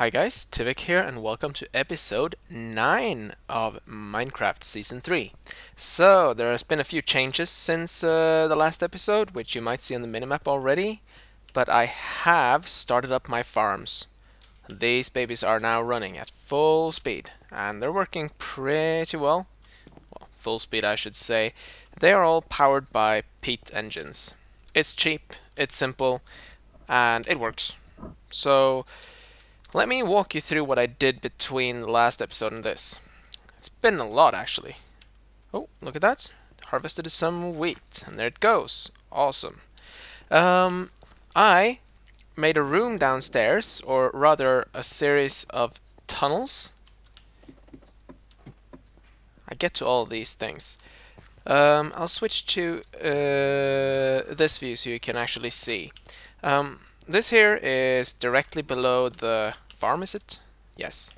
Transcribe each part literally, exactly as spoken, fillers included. Hi guys, Tivik here and welcome to episode nine of Minecraft Season three. So, there has been a few changes since uh, the last episode, which you might see on the minimap already, but I have started up my farms. These babies are now running at full speed, and they're working pretty well. Well, full speed I should say. They are all powered by PEAT engines. It's cheap, it's simple, and it works. So, let me walk you through what I did between the last episode and this. It's been a lot, actually. Oh, look at that. Harvested some wheat, and there it goes. Awesome. Um, I made a room downstairs, or rather a series of tunnels. I get to all these things. Um, I'll switch to uh, this view so you can actually see. Um, This here is directly below the farm, is it? Yes.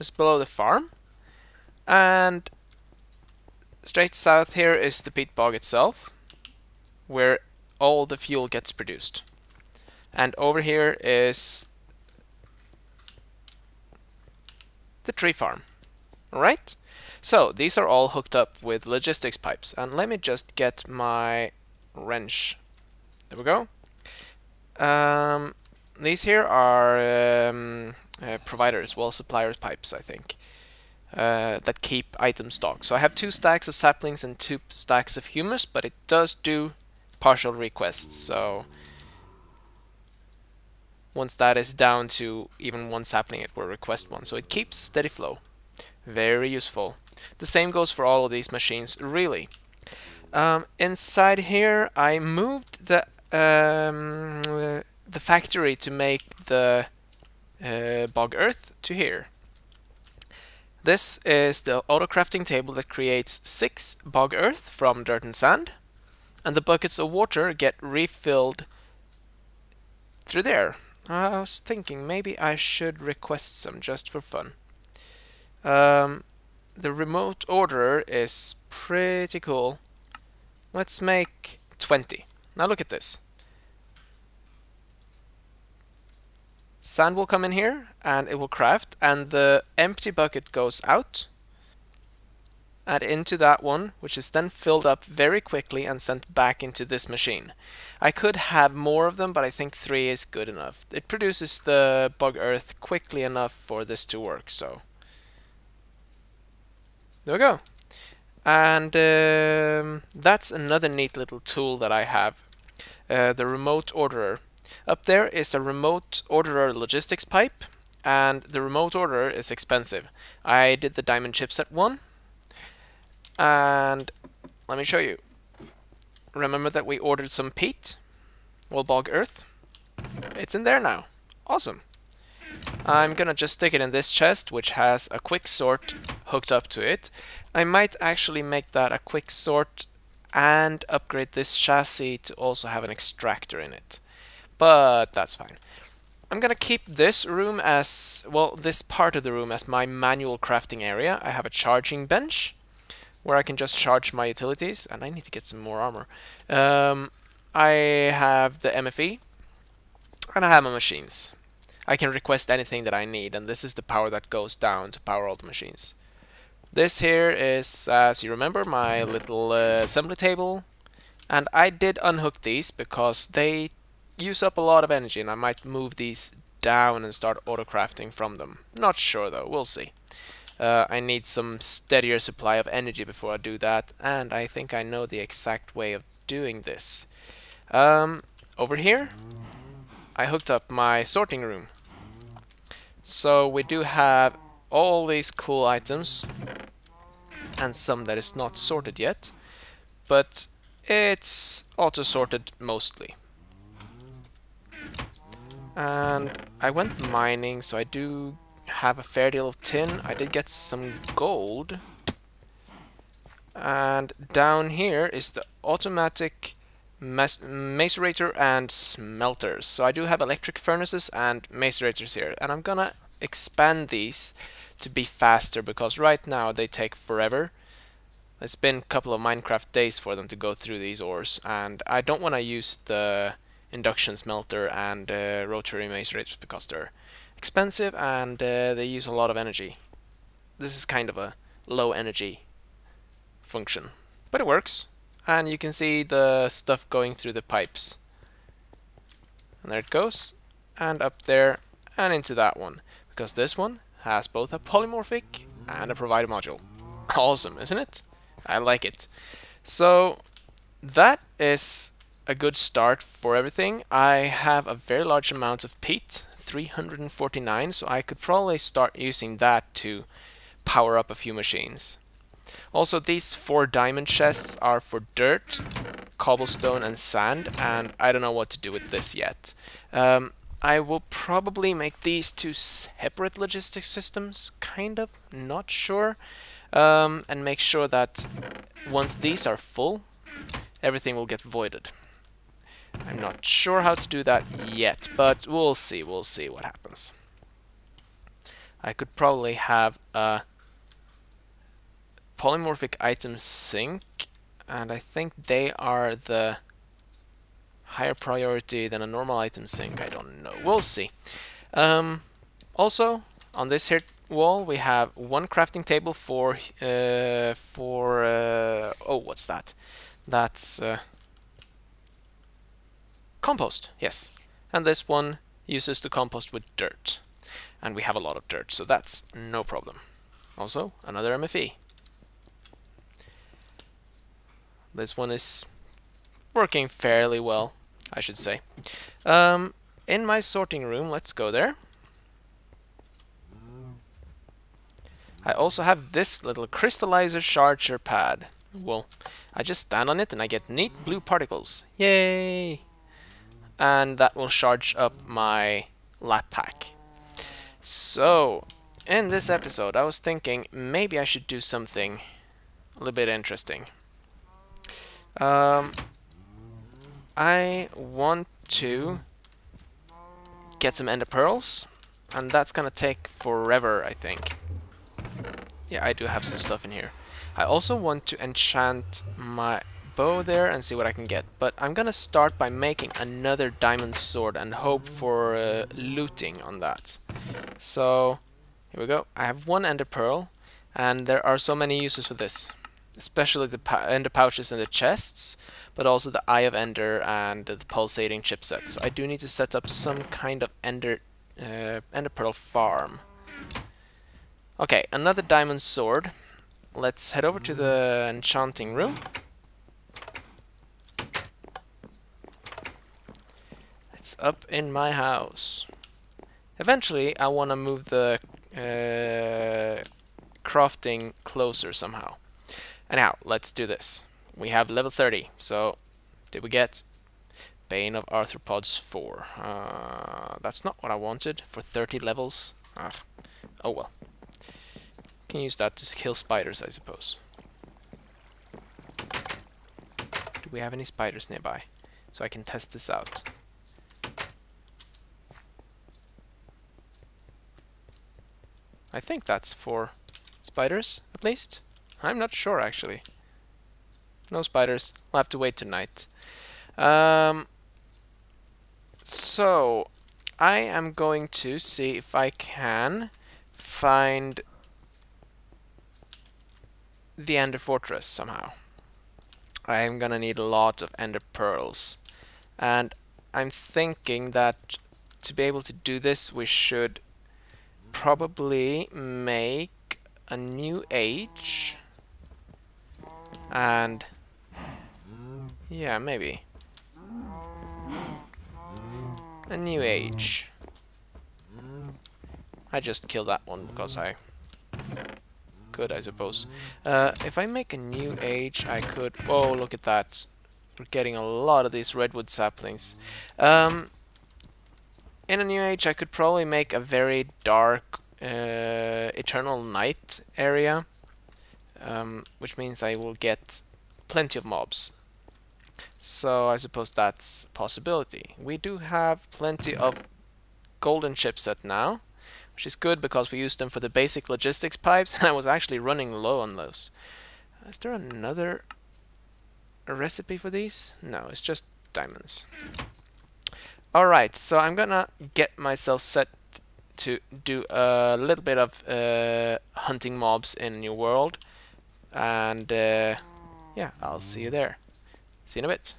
It's below the farm. And straight south here is the peat bog itself, where all the fuel gets produced. And over here is the tree farm. Alright? So, these are all hooked up with logistics pipes. And let me just get my wrench. There we go. Um, these here are um, uh, providers, well, suppliers pipes, I think, uh, that keep item stock. So I have two stacks of saplings and two stacks of humus, but it does do partial requests. So once that is down to even one sapling, it will request one. So it keeps steady flow. Very useful. The same goes for all of these machines, really. Um, inside here, I moved the Um, uh, the factory to make the uh, bog earth to here. This is the auto crafting table that creates six bog earth from dirt and sand, and the buckets of water get refilled through there. I was thinking maybe I should request some just for fun. Um, the remote orderer is pretty cool. Let's make twenty. Now look at this. Sand will come in here and it will craft, and the empty bucket goes out and into that one, which is then filled up very quickly and sent back into this machine. I could have more of them, but I think three is good enough. It produces the bog earth quickly enough for this to work, so there we go. And um, that's another neat little tool that I have. Uh, the remote orderer. Up there is a remote orderer logistics pipe, and the remote orderer is expensive. I did the diamond chipset one, and let me show you. Remember that we ordered some peat? Well, bog earth. It's in there now. Awesome. I'm gonna just stick it in this chest, which has a quick sort hooked up to it. I might actually make that a quick sort and upgrade this chassis to also have an extractor in it. But that's fine. I'm gonna keep this room as, well, this part of the room as my manual crafting area. I have a charging bench where I can just charge my utilities, and I need to get some more armor. Um, I have the M F E, and I have my machines. I can request anything that I need, and this is the power that goes down to power all the machines. This here is, as you remember, my little uh, assembly table, and I did unhook these because they use up a lot of energy, and I might move these down and start auto-crafting from them. Not sure though, we'll see. Uh, I need some steadier supply of energy before I do that, and I think I know the exact way of doing this. Um, over here, I hooked up my sorting room. So we do have all these cool items, and some that is not sorted yet, but it's auto-sorted mostly. And I went mining, so I do have a fair deal of tin. I did get some gold. And down here is the automatic macerator and smelters. So I do have electric furnaces and macerators here, and I'm gonna expand these to be faster, because right now they take forever. It's been a couple of Minecraft days for them to go through these ores, and I don't want to use the induction smelter and uh, rotary macerators because they're expensive, and uh, they use a lot of energy. This is kind of a low energy function, but it works. And you can see the stuff going through the pipes. And there it goes, and up there, and into that one, because this one has both a polymorphic and a provider module. Awesome, isn't it? I like it. So that is a good start for everything. I have a very large amount of peat, three hundred forty-nine, so I could probably start using that to power up a few machines. Also, these four diamond chests are for dirt, cobblestone, and sand, and I don't know what to do with this yet. Um, I will probably make these two separate logistics systems, kind of, not sure, um, and make sure that once these are full, everything will get voided. I'm not sure how to do that yet, but we'll see, we'll see what happens. I could probably have a polymorphic item sync, and I think they are the higher priority than a normal item sync. I don't know. We'll see. Um, also, on this here wall, we have one crafting table for uh, for uh, oh, what's that? That's uh, compost. Yes, and this one uses the compost with dirt, and we have a lot of dirt, so that's no problem. Also, another M F E. This one is working fairly well, I should say. Um, in my sorting room, let's go there. I also have this little crystallizer charger pad. Well, I just stand on it and I get neat blue particles. Yay! And that will charge up my lap pack. So, in this episode, I was thinking maybe I should do something a little bit interesting. Um, I want to get some ender pearls, and that's gonna take forever, I think. Yeah, I do have some stuff in here. I also want to enchant my bow there and see what I can get, but I'm gonna start by making another diamond sword and hope for uh, looting on that. So, here we go. I have one ender pearl, and there are so many uses for this. Especially the ender pouches and the chests, but also the Eye of Ender and the pulsating chipset. So I do need to set up some kind of ender, uh, ender pearl farm. Okay, another diamond sword. Let's head over to the enchanting room. It's up in my house. Eventually, I want to move the uh, crafting closer somehow. Anyhow, let's do this. We have level thirty, so did we get Bane of Arthropods four? Uh, that's not what I wanted for thirty levels. Ugh. Oh well. Can use that to kill spiders, I suppose. Do we have any spiders nearby? So I can test this out. I think that's for spiders, at least. I'm not sure, actually. No spiders. We'll have to wait tonight. Um, so, I am going to see if I can find the Ender Fortress somehow. I am gonna need a lot of Ender Pearls. And I'm thinking that to be able to do this, we should probably make a new age. And yeah, maybe a new age. I just killed that one because I could, I suppose. Uh, if I make a new age, I could. Oh, look at that! We're getting a lot of these redwood saplings. Um, in a new age, I could probably make a very dark uh, eternal night area. Um, which means I will get plenty of mobs. So I suppose that's a possibility. We do have plenty of golden chipset now, which is good because we used them for the basic logistics pipes, and I was actually running low on those. Is there another recipe for these? No, it's just diamonds. Alright, so I'm gonna get myself set to do a little bit of uh, hunting mobs in your world, and uh, yeah, I'll see you there. See you in a bit.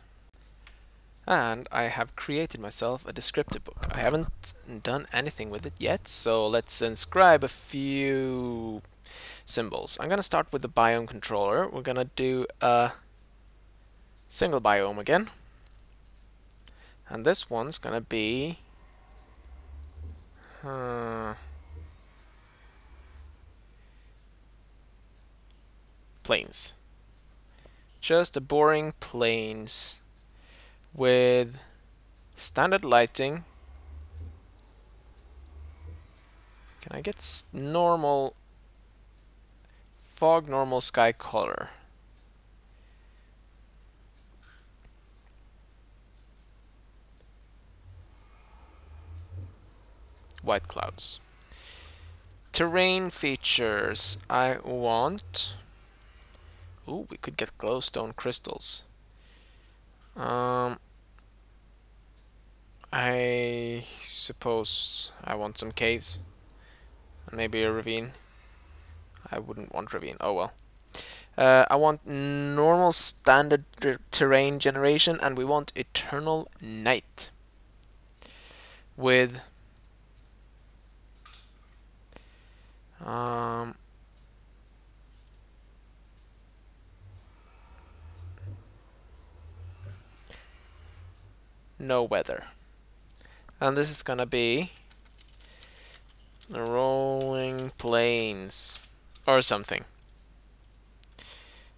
And I have created myself a descriptive book. I haven't done anything with it yet, so let's inscribe a few symbols. I'm gonna start with the biome controller. We're gonna do a single biome again, and this one's gonna be uh, plains. Just a boring plains with standard lighting. Can I get normal fog, normal sky color? White clouds. Terrain features I want. Ooh, we could get glowstone crystals. Um I suppose I want some caves. Maybe a ravine. I wouldn't want ravine. Oh well. Uh, I want normal standard terrain generation, and we want eternal night with Um, no weather. And this is gonna be the rolling plains or something.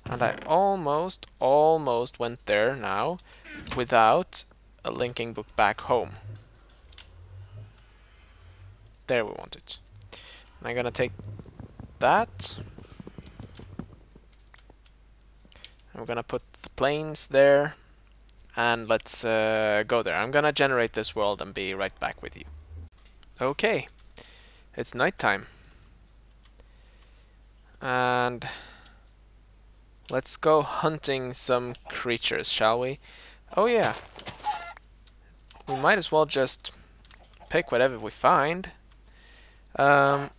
And I almost, almost went there now without a linking book back home. There we want it. I'm gonna take that. I'm gonna put the planes there, and let's uh, go there. I'm gonna generate this world and be right back with you. Okay, it's nighttime, and let's go hunting some creatures, shall we? Oh yeah, we might as well just pick whatever we find. Um.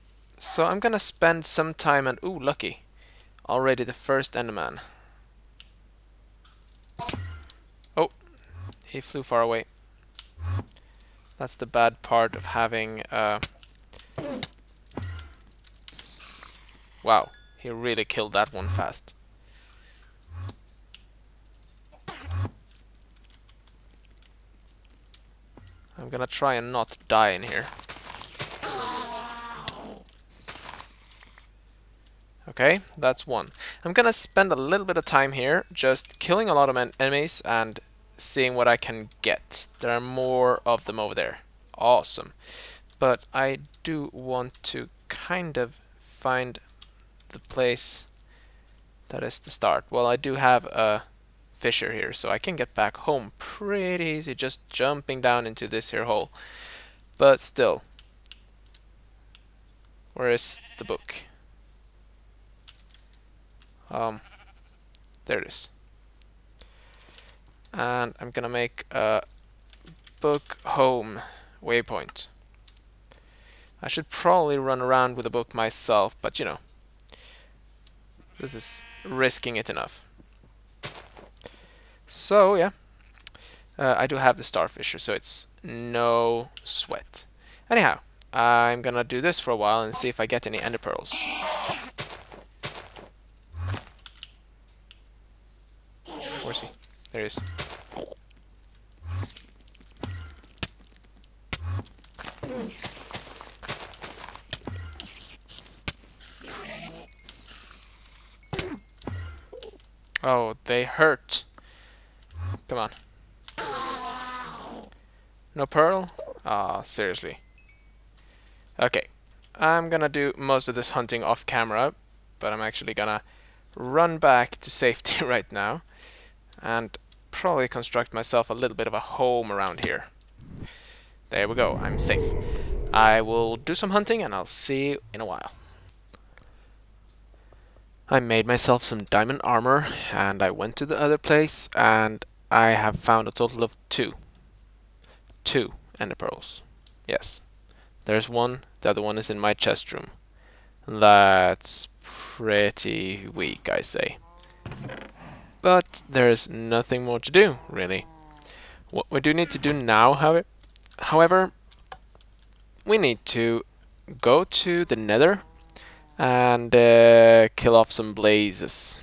So I'm gonna spend some time and ooh, lucky. Already the first Enderman. Oh, he flew far away. That's the bad part of having uh wow, he really killed that one fast. I'm gonna try and not die in here. Okay, that's one. I'm gonna spend a little bit of time here just killing a lot of en enemies and seeing what I can get. There are more of them over there. Awesome. But I do want to kind of find the place that is the start. Well, I do have a fissure here, so I can get back home pretty easy just jumping down into this here hole. But still, where is the book? Um, there it is. And I'm gonna make a book home waypoint. I should probably run around with a book myself, but you know, this is risking it enough. So yeah, uh, I do have the starfisher, so it's no sweat. Anyhow, I'm gonna do this for a while and see if I get any ender pearls. Where's he? There he is. Oh, they hurt. Come on. No pearl? Ah, seriously. Okay. I'm gonna do most of this hunting off camera, but I'm actually gonna run back to safety right now. And probably construct myself a little bit of a home around here. There we go, I'm safe. I will do some hunting and I'll see you in a while. I made myself some diamond armor and I went to the other place and I have found a total of two. Two ender pearls. Yes, There's one. The other one is in my chest room. That's pretty weak, I say. But there's nothing more to do, really. What we do need to do now, however, we need to go to the Nether and uh, kill off some blazes.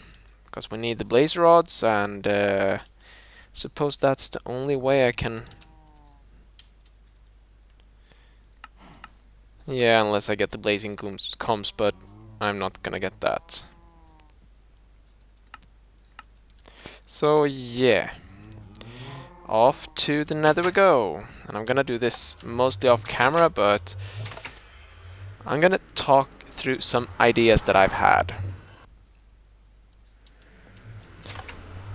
Because we need the blaze rods, and uh, suppose that's the only way I can... Yeah, unless I get the blazing combs, but I'm not gonna get that. So, yeah. Off to the Nether we go. And I'm gonna do this mostly off camera, but I'm gonna talk through some ideas that I've had.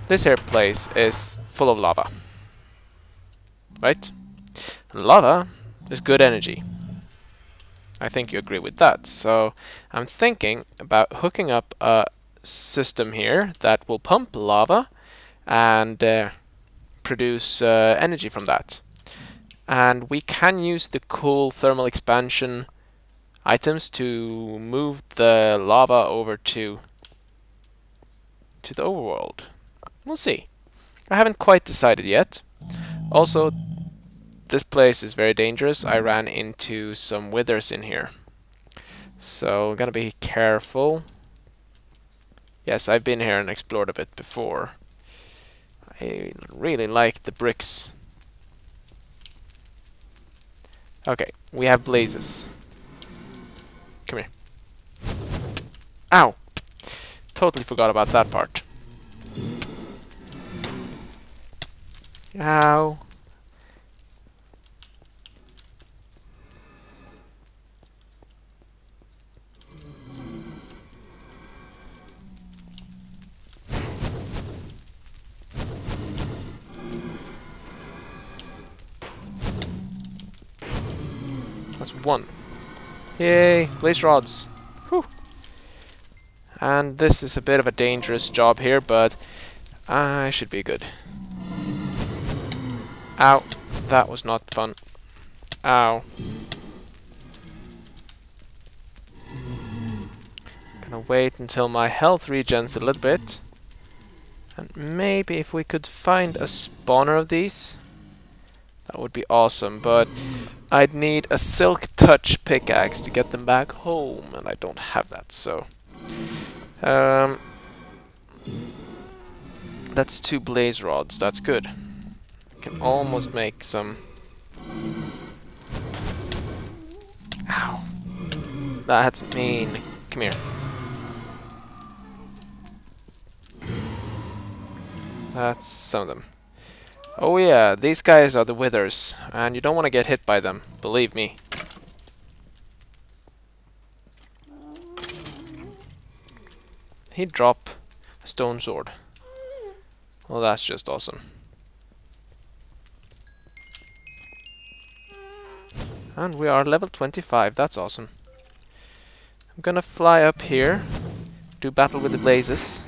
This here place is full of lava. Right? And lava is good energy. I think you agree with that. So I'm thinking about hooking up a system here that will pump lava and uh, produce uh, energy from that. And we can use the cool thermal expansion items to move the lava over to to the overworld. We'll see. I haven't quite decided yet. Also, this place is very dangerous. I ran into some withers in here. So, I'm gonna be careful. Yes, I've been here and explored a bit before. I really like the bricks. Okay, we have blazes. Come here. Ow! Totally forgot about that part. Ow! That's one. Yay! Blaze rods! Whew. And this is a bit of a dangerous job here, but I should be good. Ow. That was not fun. Ow. Gonna wait until my health regens a little bit. And maybe if we could find a spawner of these, that would be awesome, but I'd need a silk touch pickaxe to get them back home, and I don't have that, so... Um, that's two blaze rods, that's good. I can almost make some... Ow. That's mean. Come here. That's some of them. Oh yeah, these guys are the withers, and you don't want to get hit by them, believe me. He dropped a stone sword. Well, that's just awesome. And we are level twenty-five, that's awesome. I'm gonna fly up here, do battle with the blazes.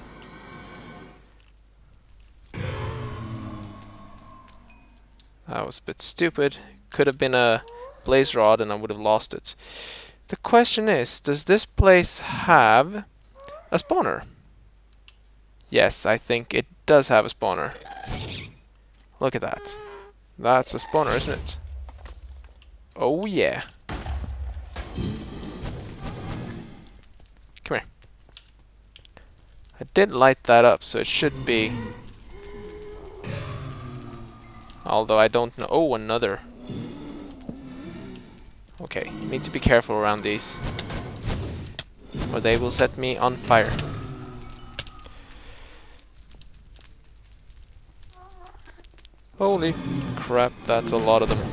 That was a bit stupid. Could have been a blaze rod and I would have lost it. The question is, does this place have a spawner? Yes, I think it does have a spawner. Look at that. That's a spawner, isn't it? Oh yeah. Come here. I did light that up, so it should be... Although I don't know... Oh, another. Okay, you need to be careful around these. Or they will set me on fire. Holy crap, that's a lot of them.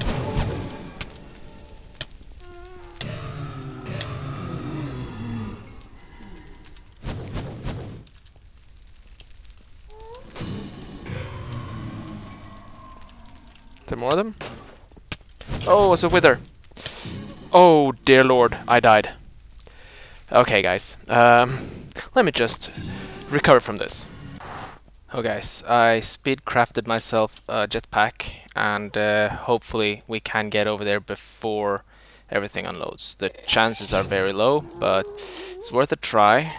There more of them? Oh, it's a wither. Oh, dear lord, I died. Okay, guys. Um, let me just recover from this. Oh, guys, I speed crafted myself a jetpack, and uh, hopefully we can get over there before everything unloads. The chances are very low, but it's worth a try.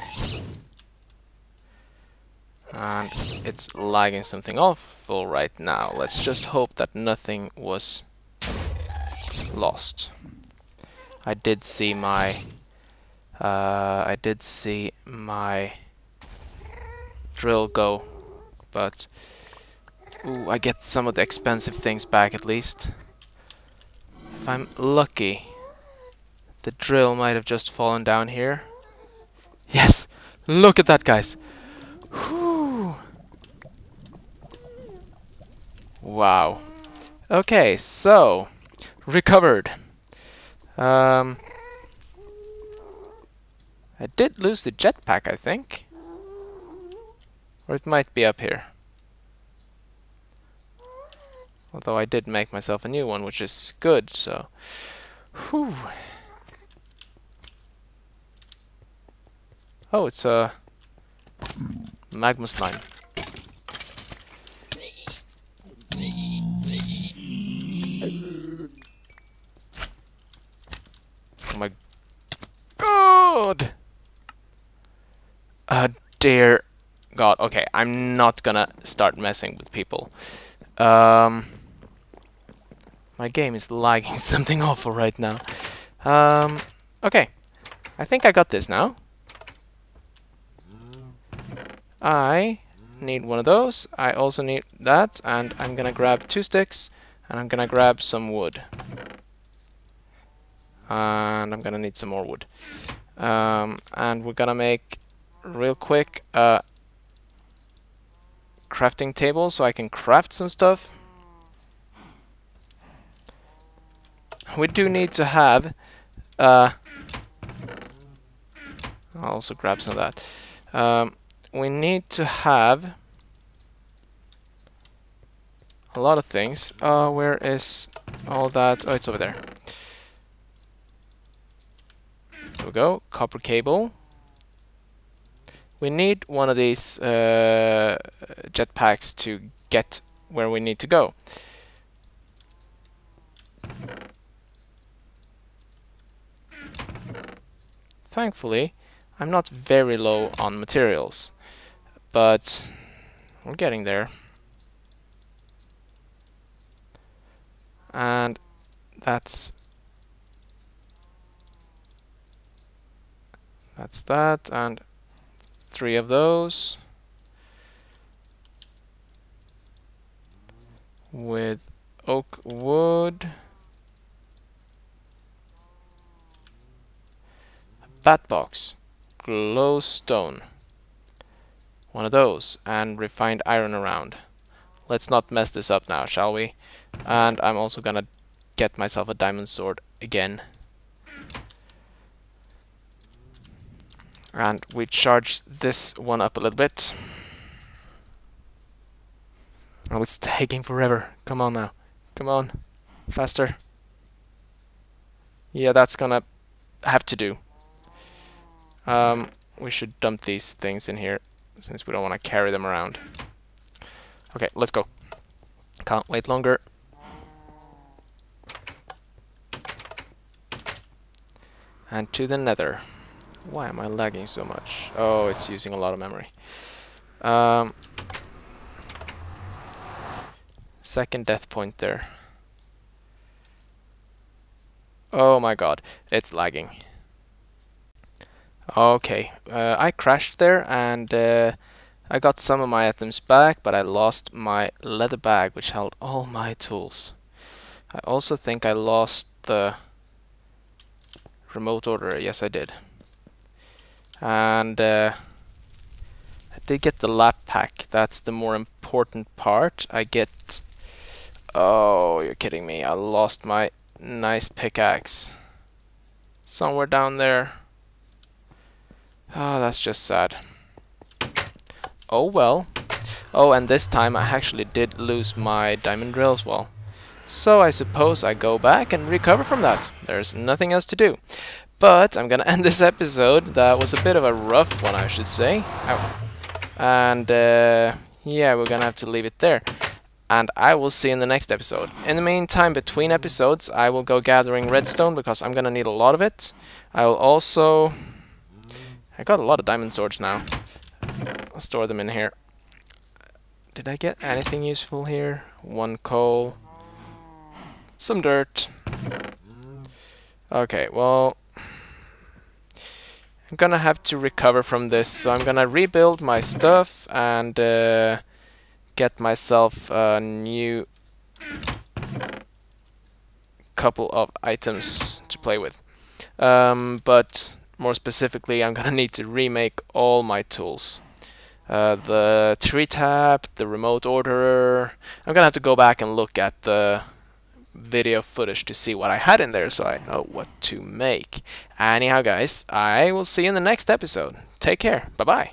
And it's lagging something awful right now. Let's just hope that nothing was lost. I did see my uh, I did see my drill go, but ooh, I get some of the expensive things back at least. If I'm lucky, the drill might have just fallen down here. Yes, look at that, guys. Whew. Wow. Okay, so recovered. Um, I did lose the jetpack, I think, or it might be up here. Although I did make myself a new one, which is good. So, whew. Oh, it's a magma slime. Oh my god! Uh, dear god. Okay, I'm not gonna start messing with people. Um, my game is lagging something awful right now. Um, okay, I think I got this now. I need one of those. I also need that, and I'm gonna grab two sticks, and I'm gonna grab some wood. And I'm gonna need some more wood. Um, and we're gonna make, real quick, uh, crafting table so I can craft some stuff. We do need to have uh, I'll also grab some of that. Um, we need to have a lot of things. Uh, where is all that? Oh, it's over there. There we go. Copper cable. We need one of these uh, jetpacks to get where we need to go. Thankfully, I'm not very low on materials, but we're getting there. And that's that's that, and three of those with oak wood, a bat box, glowstone, one of those, and refined iron around. Let's not mess this up now, shall we? And I'm also gonna get myself a diamond sword again. And we charge this one up a little bit. Oh, it's taking forever. Come on now. Come on. Faster. Yeah, that's gonna have to do. Um, we should dump these things in here, since we don't want to carry them around. Okay, let's go. Can't wait longer. And to the Nether. Why am I lagging so much? Oh, it's using a lot of memory. Um, second death point there. Oh my god, it's lagging. Okay, uh, I crashed there, and uh, I got some of my items back, but I lost my leather bag, which held all my tools. I also think I lost the remote order. Yes, I did. And uh, I did get the lap pack. That's the more important part. I get... Oh, you're kidding me. I lost my nice pickaxe. Somewhere down there. Oh, that's just sad. Oh, well. Oh, and this time I actually did lose my diamond drill as well. So I suppose I go back and recover from that. There's nothing else to do. But I'm gonna end this episode. That was a bit of a rough one, I should say. Ow. And uh, yeah, we're gonna have to leave it there. and I will see you in the next episode. In the meantime, between episodes, I will go gathering redstone because I'm gonna need a lot of it. I will also... I got a lot of diamond swords now. I'll store them in here. Did I get anything useful here? One coal. Some dirt. Okay, well... I'm gonna have to recover from this, so I'm gonna rebuild my stuff and uh, get myself a new couple of items to play with. Um, but more specifically, I'm gonna need to remake all my tools. Uh, the tree tap, the remote orderer. I'm gonna have to go back and look at the video footage to see what I had in there so I know what to make. Anyhow, guys, I will see you in the next episode. Take care. Bye-bye.